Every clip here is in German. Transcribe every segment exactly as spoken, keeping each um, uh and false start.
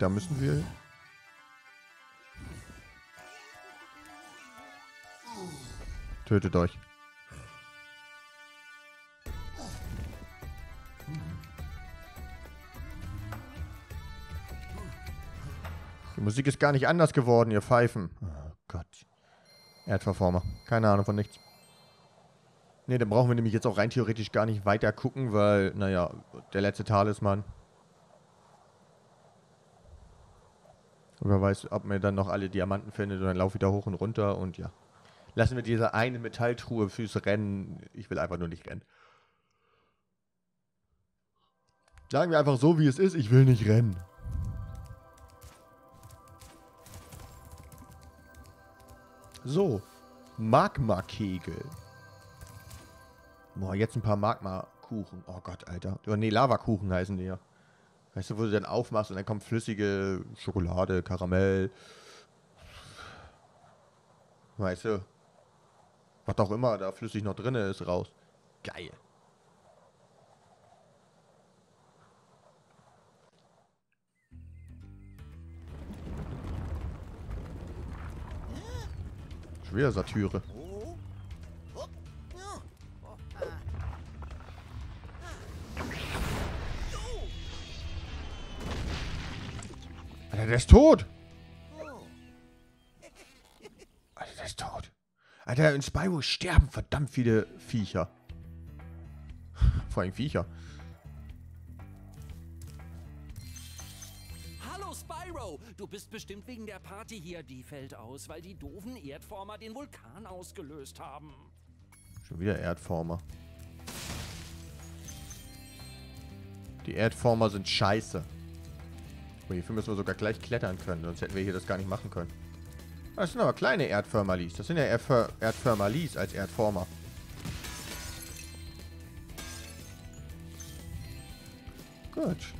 Da müssen wir... Tötet euch. Die Musik ist gar nicht anders geworden, ihr Pfeifen. Oh Gott. Erdformer. Keine Ahnung von nichts. Ne, dann brauchen wir nämlich jetzt auch rein theoretisch gar nicht weiter gucken, weil, naja, der letzte Talisman. Oder weiß, ob man dann noch alle Diamanten findet und dann lauf wieder hoch und runter und ja. Lassen wir diese eine Metalltruhe fürs Rennen. Ich will einfach nur nicht rennen. Sagen wir einfach so, wie es ist. Ich will nicht rennen. So. Magma-Kegel. Boah, jetzt ein paar Magma-Kuchen. Oh Gott, Alter. Oder nee, Lavakuchen heißen die ja. Weißt du, wo du dann aufmachst und dann kommt flüssige Schokolade, Karamell. Weißt du. Was auch immer da flüssig noch drin ist, raus. Geil. Schon wieder Satire. Alter, der ist tot! Alter, der ist tot. Alter, in Spyro sterben verdammt viele Viecher. Vor allem Viecher. Hallo Spyro, du bist bestimmt wegen der Party hier, die fällt aus, weil die doofen Erdformer den Vulkan ausgelöst haben. Schon wieder Erdformer. Die Erdformer sind scheiße. Und hierfür müssen wir sogar gleich klettern können, sonst hätten wir hier das gar nicht machen können. Das sind aber kleine Erdformerlies. Das sind ja Erdformerlies als Erdformer. Gut.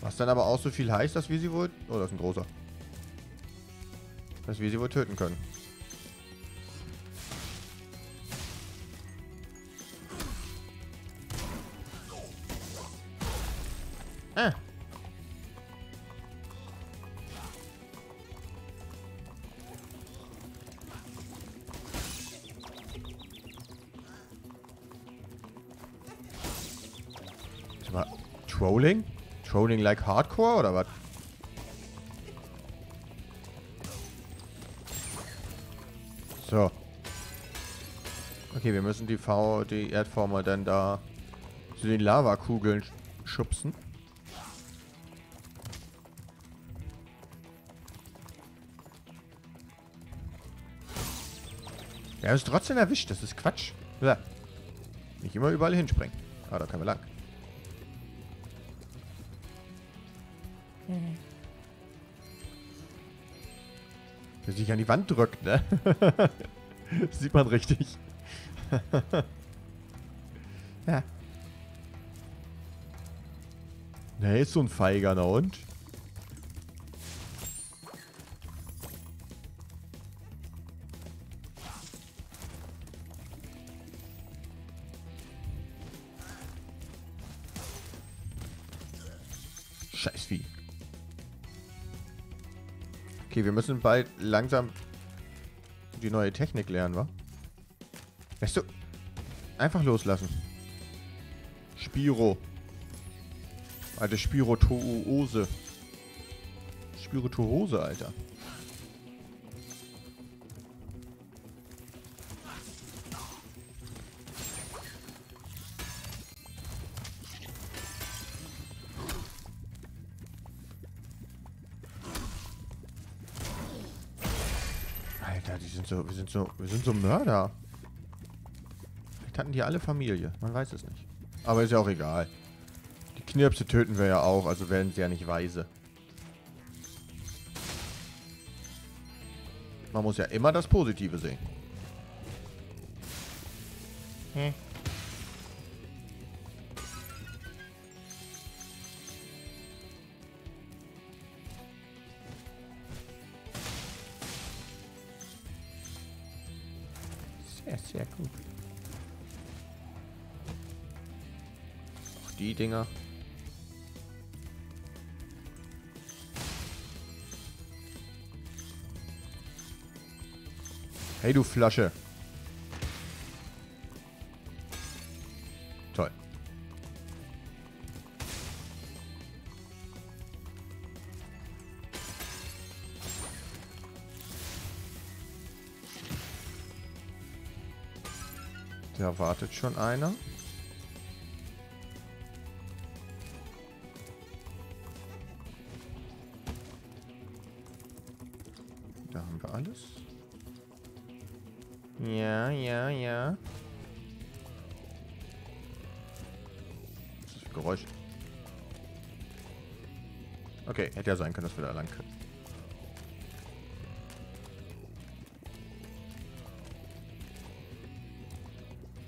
Was dann aber auch so viel heißt, dass wir sie wohl... Oh, das ist ein großer. Dass wir sie wohl töten können. Ah. Trolling? Trolling like Hardcore oder was? So. Okay, wir müssen die V, die Erdformer dann da zu den Lavakugeln schubsen. Er ist trotzdem erwischt, das ist Quatsch. Ja. Nicht immer überall hinspringen. Ah, da können wir lang. Der sich an die Wand drückt, ne? Das sieht man richtig. Ja. Na, ist so ein Feiger, na und? Scheiß Vieh. Okay, wir müssen bald langsam die neue Technik lernen, wa? Weißt du? Einfach loslassen. Spiro. Alte Spirituose. Spirituose, Alter. So, wir sind so, wir sind so Mörder. Vielleicht hatten die alle Familie. Man weiß es nicht. Aber ist ja auch egal. Die Knirpse töten wir ja auch, also werden sie ja nicht weise. Man muss ja immer das Positive sehen. Hm. Sehr gut. Auch die Dinger. Hey, du Flasche. Toll. Da wartet schon einer. Da haben wir alles. Ja, ja, ja. Was ist das für ein Geräusch? Okay, hätte ja sein können, dass wir da lang können.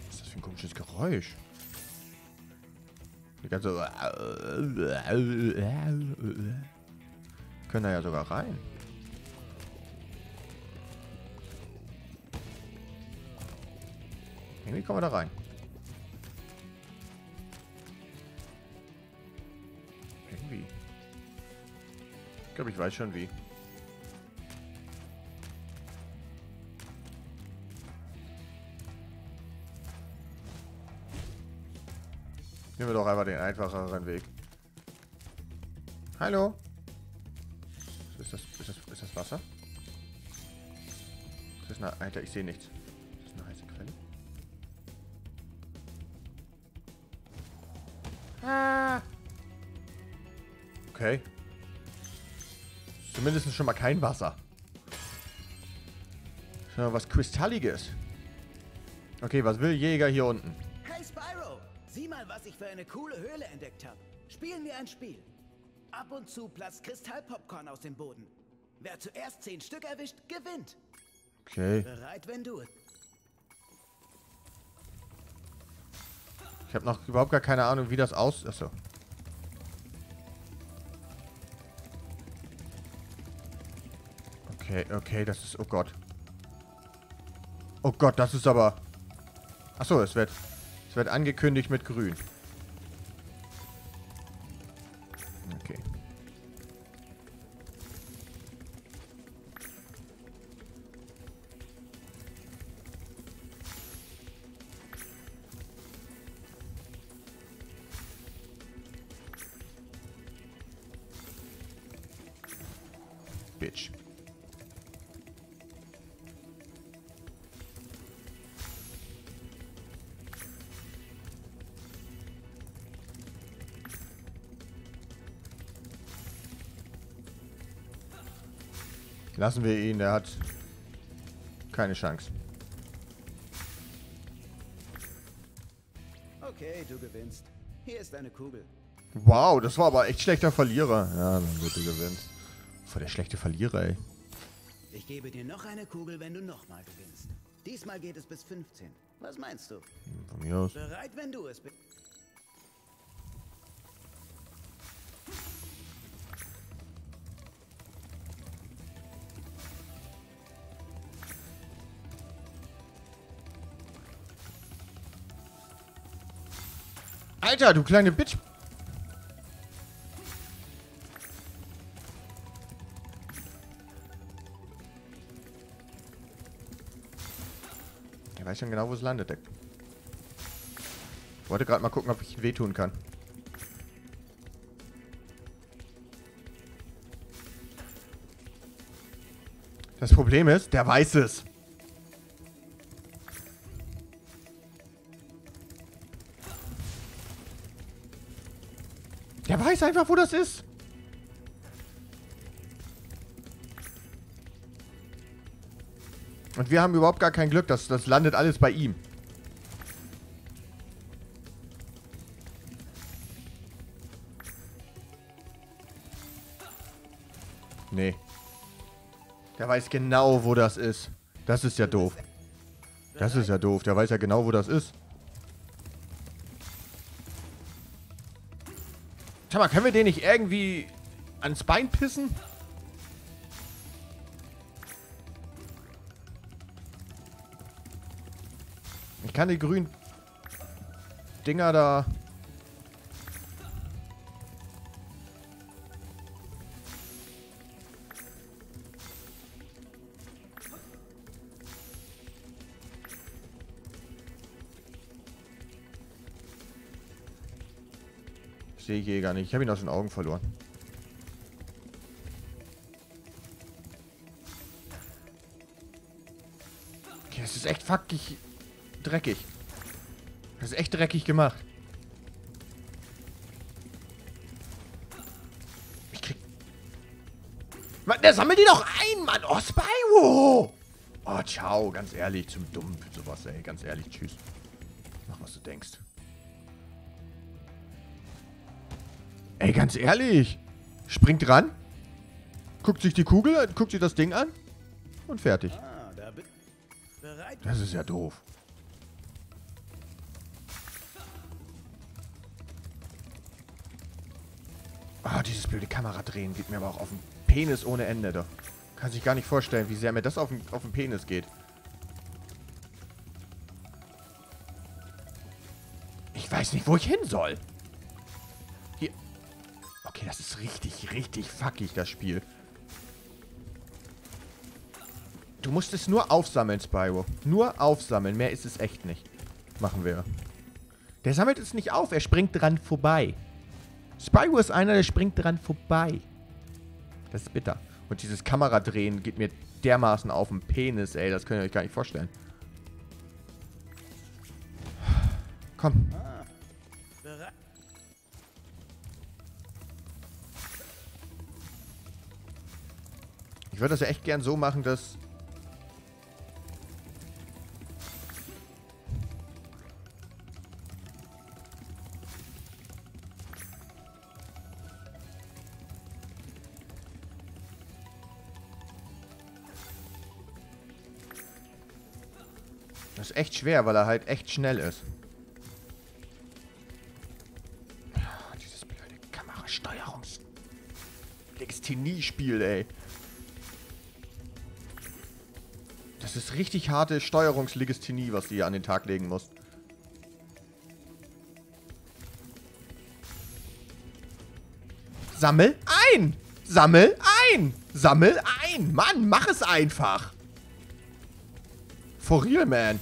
Was ist das für ein komisches Geräusch? Die ganze... Können da ja sogar rein. Irgendwie kommen wir da rein. Irgendwie. Ich glaube, ich weiß schon wie. Nehmen wir doch einfach den einfacheren Weg. Hallo? Ist das, ist das, ist das Wasser? Das ist eine, Alter, ich sehe nichts. Ist das eine heiße Quelle? Okay. Zumindest schon mal kein Wasser. Schon mal was Kristalliges. Okay, was will Jäger hier unten? Hey Spyro, sieh mal, was ich für eine coole Höhle entdeckt habe. Spielen wir ein Spiel. Ab und zu platzt Kristallpopcorn aus dem Boden. Wer zuerst zehn Stück erwischt, gewinnt. Okay. Bereit, wenn du. Ich habe noch überhaupt gar keine Ahnung, wie das aus... Achso. Okay, okay, das ist... Oh Gott. Oh Gott, das ist aber... Achso, es wird... Es wird angekündigt mit grün. Okay. Bitch. Lassen wir ihn, der hat keine Chance. Okay, du gewinnst. Hier ist eine Kugel. Wow, das war aber echt schlechter Verlierer. Ja, dann wird du gewinnst. Voll der schlechte Verlierer, ey. Ich gebe dir noch eine Kugel, wenn du nochmal gewinnst. Diesmal geht es bis fünfzehn. Was meinst du? Von mir aus. Bereit, wenn du es bist. Alter, du kleine Bitch. Ich weiß schon genau, wo es landet. Ich wollte gerade mal gucken, ob ich wehtun kann. Das Problem ist, der weiß es. Der weiß einfach, wo das ist. Und wir haben überhaupt gar kein Glück, das, das landet alles bei ihm. Nee. Der weiß genau, wo das ist. Das ist ja doof. Das ist ja doof. Der weiß ja genau, wo das ist. Schau mal, können wir den nicht irgendwie ans Bein pissen? Ich kann die grünen Dinger da... sehe Jäger nicht. Ich habe ihn aus den Augen verloren. Okay, das ist echt fuckig dreckig. Das ist echt dreckig gemacht. Ich krieg... Mann, der sammelt die doch ein, Mann! Oh, Spyro! Oh, ciao, ganz ehrlich, zum Dumpen sowas, ey. Ganz ehrlich, tschüss. Mach, was du denkst. Ey, ganz ehrlich. Springt ran. Guckt sich die Kugel an, guckt sich das Ding an. Und fertig. Das ist ja doof. Ah, dieses blöde Kameradrehen geht mir aber auch auf den Penis ohne Ende, doch. Kann sich gar nicht vorstellen, wie sehr mir das auf den, auf den Penis geht. Ich weiß nicht, wo ich hin soll. Hier. Okay, das ist richtig, richtig fuckig, das Spiel. Du musst es nur aufsammeln, Spyro. Nur aufsammeln. Mehr ist es echt nicht. Machen wir. Der sammelt es nicht auf. Er springt dran vorbei. Spyro ist einer, der springt dran vorbei. Das ist bitter. Und dieses Kameradrehen geht mir dermaßen auf den Penis, ey. Das könnt ihr euch gar nicht vorstellen. Komm. Ich würde das ja echt gern so machen, dass... Das ist echt schwer, weil er halt echt schnell ist. Oh, dieses blöde Kamerasteuerungs-Dextenie-Spiel, ey. Das ist richtig harte Steuerungslegasthenie, was du hier an den Tag legen musst. Sammel ein! Sammel ein! Sammel ein! Mann, mach es einfach! For real, man.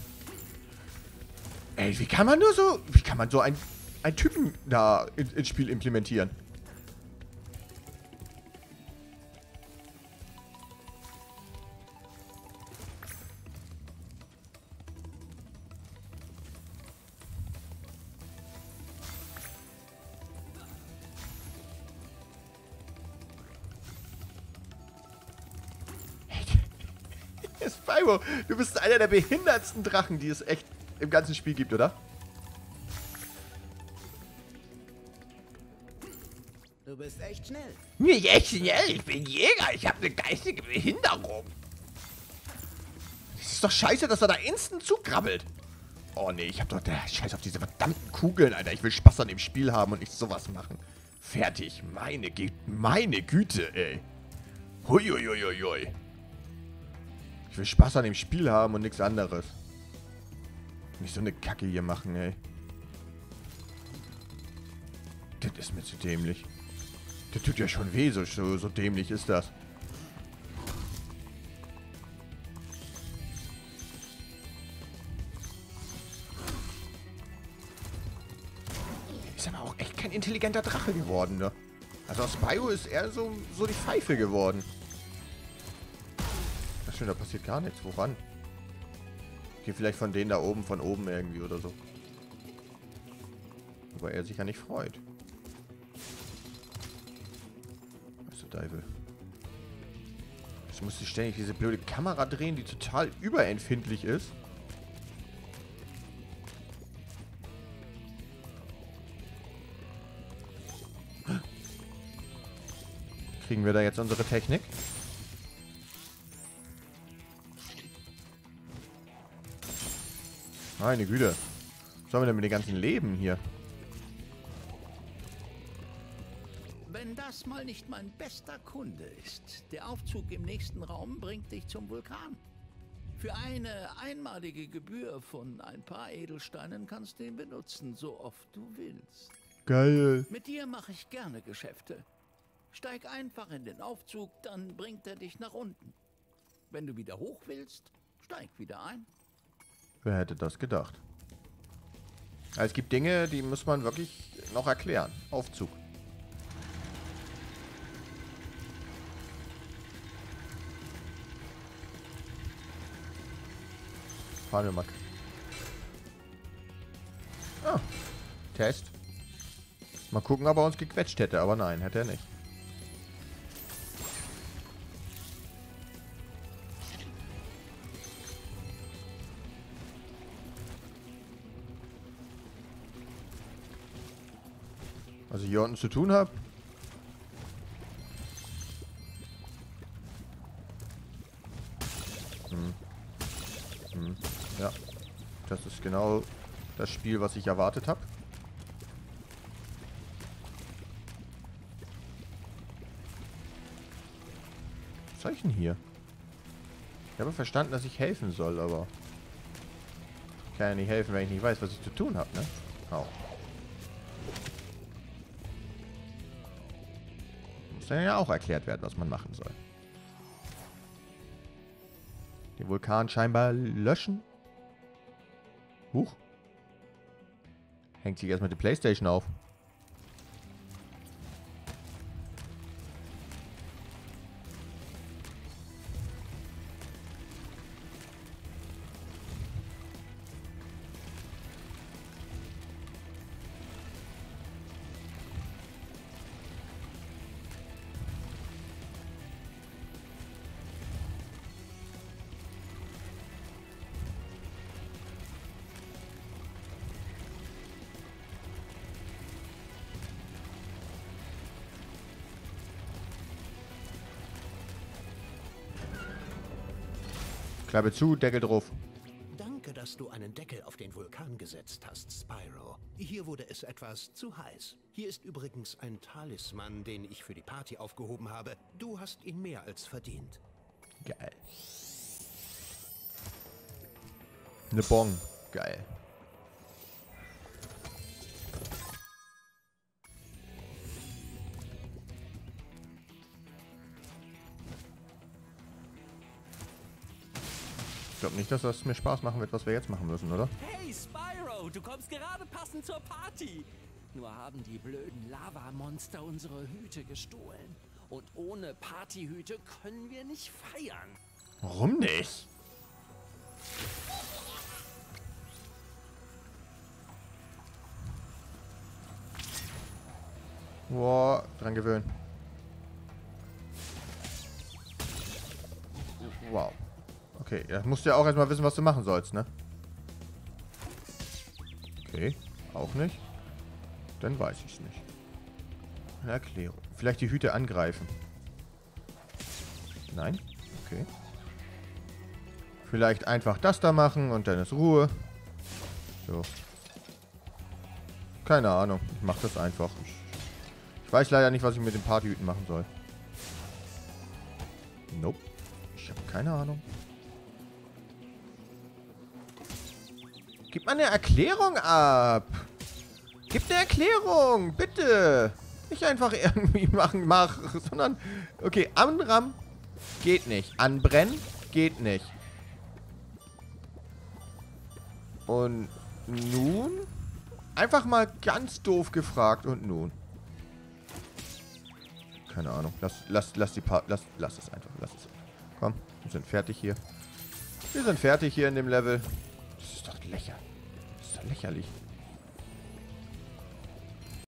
Ey, wie kann man nur so... Wie kann man so einen Typen da in, ins Spiel implementieren? Spyro, du bist einer der behindertsten Drachen, die es echt im ganzen Spiel gibt, oder? Du bist echt schnell. Nicht echt schnell, ich bin Jäger, ich habe eine geistige Behinderung. Es ist doch scheiße, dass er da instant zukrabbelt. Oh ne, ich hab doch der Scheiß auf diese verdammten Kugeln, Alter. Ich will Spaß an dem Spiel haben und nicht sowas machen. Fertig, meine, Gü meine Güte, ey. Huiuiuiui. Ich will Spaß an dem Spiel haben und nichts anderes. Nicht so eine Kacke hier machen, ey. Das ist mir zu dämlich. Das tut ja schon weh, so, so dämlich ist das. Ist aber auch echt kein intelligenter Drache geworden, ne? Also aus Spyro ist eher so, so die Pfeife geworden. Da passiert gar nichts. Woran? Okay, vielleicht von denen da oben, von oben irgendwie oder so. Wobei er sich ja nicht freut. Was der Teufel? Jetzt musste ich ständig diese blöde Kamera drehen, die total überempfindlich ist. Kriegen wir da jetzt unsere Technik? Meine Güte. Was sollen wir denn mit den ganzen Leben hier? Wenn das mal nicht mein bester Kunde ist, der Aufzug im nächsten Raum bringt dich zum Vulkan. Für eine einmalige Gebühr von ein paar Edelsteinen kannst du ihn benutzen, so oft du willst. Geil. Mit dir mache ich gerne Geschäfte. Steig einfach in den Aufzug, dann bringt er dich nach unten. Wenn du wieder hoch willst, steig wieder ein. Wer hätte das gedacht? Es gibt Dinge, die muss man wirklich noch erklären. Aufzug. Fahren wir mal. Ah. Test. Mal gucken, ob er uns gequetscht hätte. Aber nein, hätte er nicht. Was ich hier unten zu tun habe. Hm. Hm. Ja. Das ist genau das Spiel, was ich erwartet habe. Zeichen hier. Ich habe verstanden, dass ich helfen soll, aber ich kann ja nicht helfen, wenn ich nicht weiß, was ich zu tun habe, ne? Au. Muss ja auch erklärt werden, was man machen soll. Den Vulkan scheinbar löschen. Huch. Hängt sich erstmal die PlayStation auf. Klappe zu, Deckel drauf. Danke, dass du einen Deckel auf den Vulkan gesetzt hast, Spyro. Hier wurde es etwas zu heiß. Hier ist übrigens ein Talisman, den ich für die Party aufgehoben habe. Du hast ihn mehr als verdient. Geil. Eine Bon. Geil. Ich glaube nicht, dass das mir Spaß machen wird, was wir jetzt machen müssen, oder? Hey Spyro, du kommst gerade passend zur Party. Nur haben die blöden Lavamonster unsere Hüte gestohlen. Und ohne Partyhüte können wir nicht feiern. Warum nicht? Boah, dran gewöhnen. Wow. Okay, das musst du ja auch erstmal wissen, was du machen sollst, ne? Okay, auch nicht. Dann weiß ich es nicht. Eine Erklärung. Vielleicht die Hüte angreifen. Nein? Okay. Vielleicht einfach das da machen und dann ist Ruhe. So. Keine Ahnung. Ich mach das einfach. Ich, ich weiß leider nicht, was ich mit den Partyhüten machen soll. Nope. Ich habe keine Ahnung. Gib mal eine Erklärung ab. Gib eine Erklärung, bitte. Nicht einfach irgendwie machen, mach, sondern... Okay, anrammen geht nicht. Anbrennen geht nicht. Und nun? Einfach mal ganz doof gefragt und nun? Keine Ahnung. Lass, lass, lass die paar... Lass, lass es einfach, lass es. Komm, wir sind fertig hier. Wir sind fertig hier in dem Level. Das ist doch lächerlich. Das ist doch lächerlich.